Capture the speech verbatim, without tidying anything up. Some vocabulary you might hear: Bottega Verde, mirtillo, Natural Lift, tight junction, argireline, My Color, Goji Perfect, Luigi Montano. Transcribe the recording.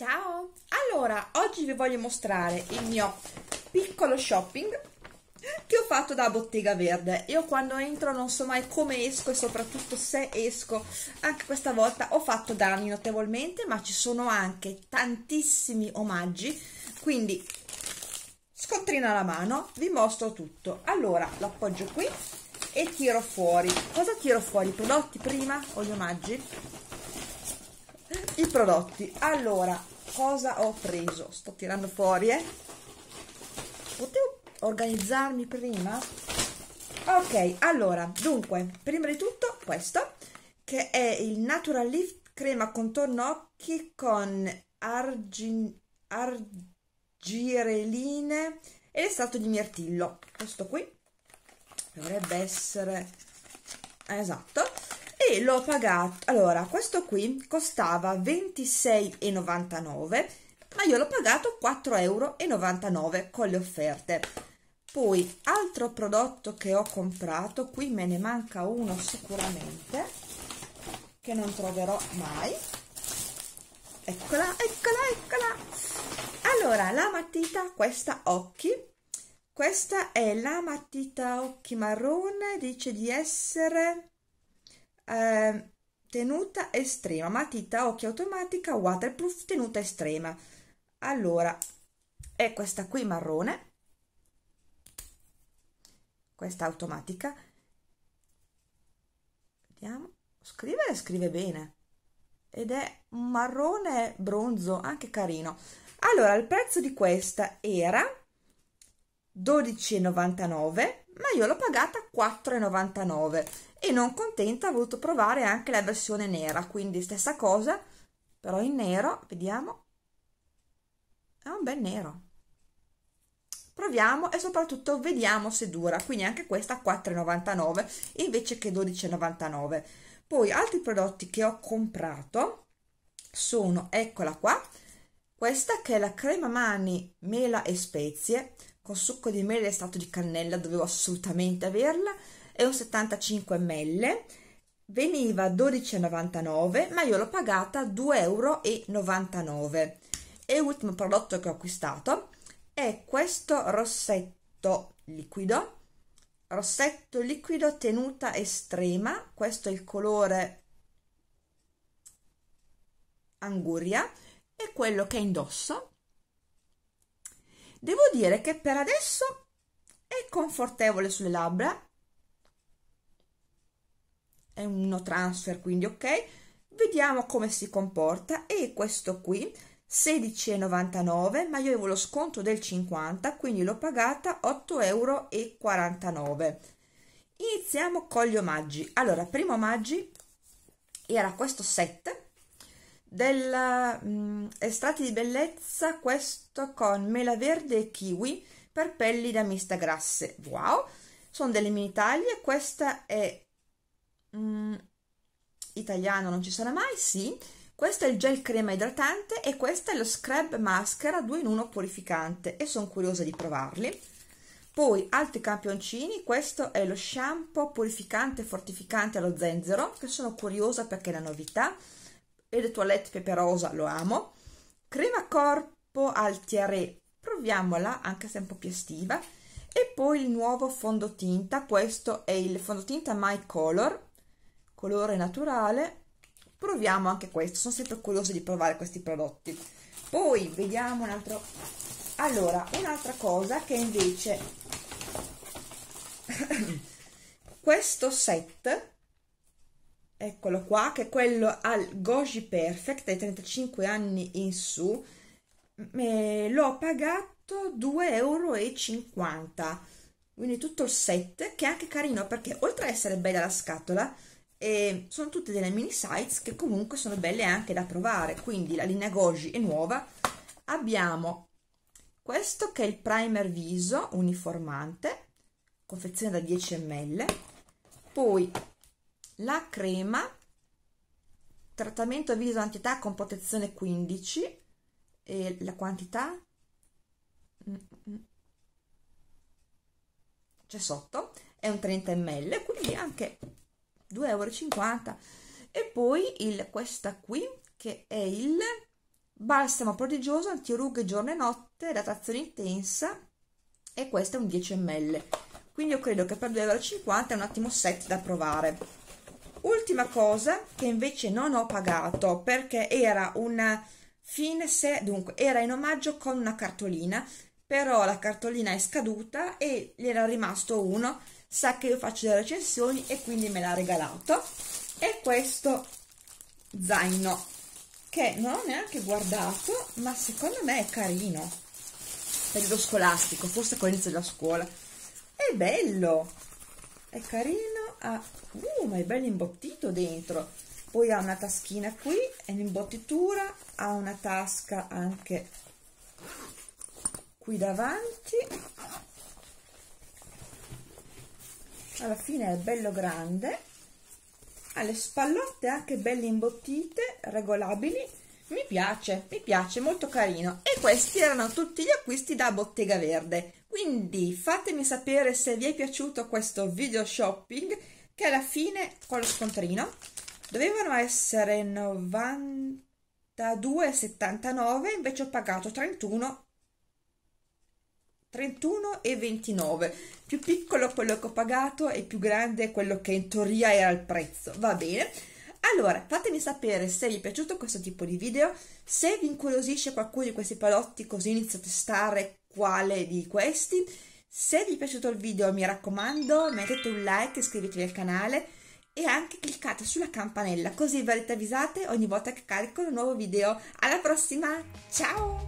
Ciao! Allora, oggi vi voglio mostrare il mio piccolo shopping che ho fatto da Bottega Verde. Io quando entro non so mai come esco e soprattutto se esco. Anche questa volta ho fatto danni notevolmente, ma ci sono anche tantissimi omaggi, quindi scontrino alla mano, vi mostro tutto. Allora, l'appoggio qui e tiro fuori. Cosa tiro fuori? I prodotti prima o gli omaggi? I prodotti. Allora, cosa ho preso? Sto tirando fuori, eh? Potevo organizzarmi prima? Ok, allora, dunque, prima di tutto questo, che è il Natural Lift crema contorno occhi con argin, argireline ed estratto di mirtillo. Questo qui dovrebbe essere, esatto, e l'ho pagato. Allora, questo qui costava ventisei e novantanove, ma io l'ho pagato quattro e novantanove euro con le offerte. Poi altro prodotto che ho comprato, qui me ne manca uno sicuramente che non troverò mai. Eccola, eccola, eccola. Allora, la matita, questa occhi. Questa è la matita occhi marrone, dice di essere eh, tenuta estrema, matita occhi automatica waterproof tenuta estrema. Allora, è questa qui marrone, questa automatica. Vediamo, scrive scrive bene ed è un marrone bronzo, anche carino. Allora, il prezzo di questa era dodici e novantanove, ma io l'ho pagata quattro e novantanove, e non contenta ho voluto provare anche la versione nera, quindi stessa cosa però in nero. Vediamo, è un bel nero, proviamo e soprattutto vediamo se dura. Quindi anche questa quattro e novantanove invece che dodici e novantanove. Poi altri prodotti che ho comprato sono, eccola qua, questa che è la crema mani mela e spezie con succo di mele e estratto di cannella, dovevo assolutamente averla, è un settantacinque millilitri, veniva dodici e novantanove, ma io l'ho pagata due e novantanove euro. E l'ultimo prodotto che ho acquistato è questo rossetto liquido, rossetto liquido tenuta estrema, questo è il colore anguria, è quello che indosso. Devo dire che per adesso è confortevole sulle labbra, è uno transfer, quindi ok, vediamo come si comporta. E questo qui sedici e novantanove, ma io avevo lo sconto del cinquanta, quindi l'ho pagata otto e quarantanove euro. Iniziamo con gli omaggi. Allora, primo omaggi era questo set del um, estratti di bellezza, questo con mela verde e kiwi per pelli da mista grasse. Wow, sono delle mini taglie. Questa è um, italiano, non ci sarà mai, sì. Questo è il gel crema idratante e questo è lo scrub maschera due in uno purificante, e sono curiosa di provarli. Poi altri campioncini, questo è lo shampoo purificante e fortificante allo zenzero, che sono curiosa perché è la novità. E le toilette peperosa, lo amo. Crema corpo al tiare, proviamola, anche se è un po' più estiva. E poi il nuovo fondotinta, questo è il fondotinta My Color, colore naturale, proviamo anche questo, sono sempre curiosa di provare questi prodotti. Poi vediamo un altro. Allora, un'altra cosa che invece questo set, eccolo qua, che è quello al Goji Perfect dai trentacinque anni in su, l'ho pagato due e cinquanta euro, quindi tutto il set, che è anche carino perché oltre a essere bella la scatola, eh, sono tutte delle mini size che comunque sono belle anche da provare. Quindi la linea Goji è nuova. Abbiamo questo che è il primer viso uniformante, confezione da dieci millilitri, poi la crema trattamento viso antietà con protezione quindici, e la quantità c'è sotto, è un trenta millilitri, quindi anche due e cinquanta euro. E poi il, questa qui che è il balsamo prodigioso antirughe giorno e notte, idratazione intensa, e questo è un dieci millilitri, quindi io credo che per due euro e cinquanta è un ottimo set da provare. Ultima cosa che invece non ho pagato, perché era una fine se dunque era in omaggio con una cartolina, però la cartolina è scaduta e gli era rimasto uno, sa che io faccio delle recensioni e quindi me l'ha regalato, e questo zaino che non ho neanche guardato, ma secondo me è carino per lo scolastico, forse con l'inizio della scuola, è bello, è carino, ha, uh, ma è bello imbottito dentro, poi ha una taschina qui, è un'imbottitura, ha una tasca anche qui davanti, alla fine è bello grande, ha le spallotte anche belle imbottite, regolabili, mi piace, mi piace, molto carino. E questi erano tutti gli acquisti da Bottega Verde, quindi fatemi sapere se vi è piaciuto questo video shopping, che alla fine con lo scontrino dovevano essere novantadue e settantanove, invece ho pagato trentuno e ventinove, più piccolo quello che ho pagato e più grande quello che in teoria era il prezzo, va bene? Allora fatemi sapere se vi è piaciuto questo tipo di video, se vi incuriosisce qualcuno di questi palotti così inizio a testare quale di questi. Se vi è piaciuto il video mi raccomando mettete un like, iscrivetevi al canale e anche cliccate sulla campanella così verrete avvisate ogni volta che carico un nuovo video. Alla prossima, ciao!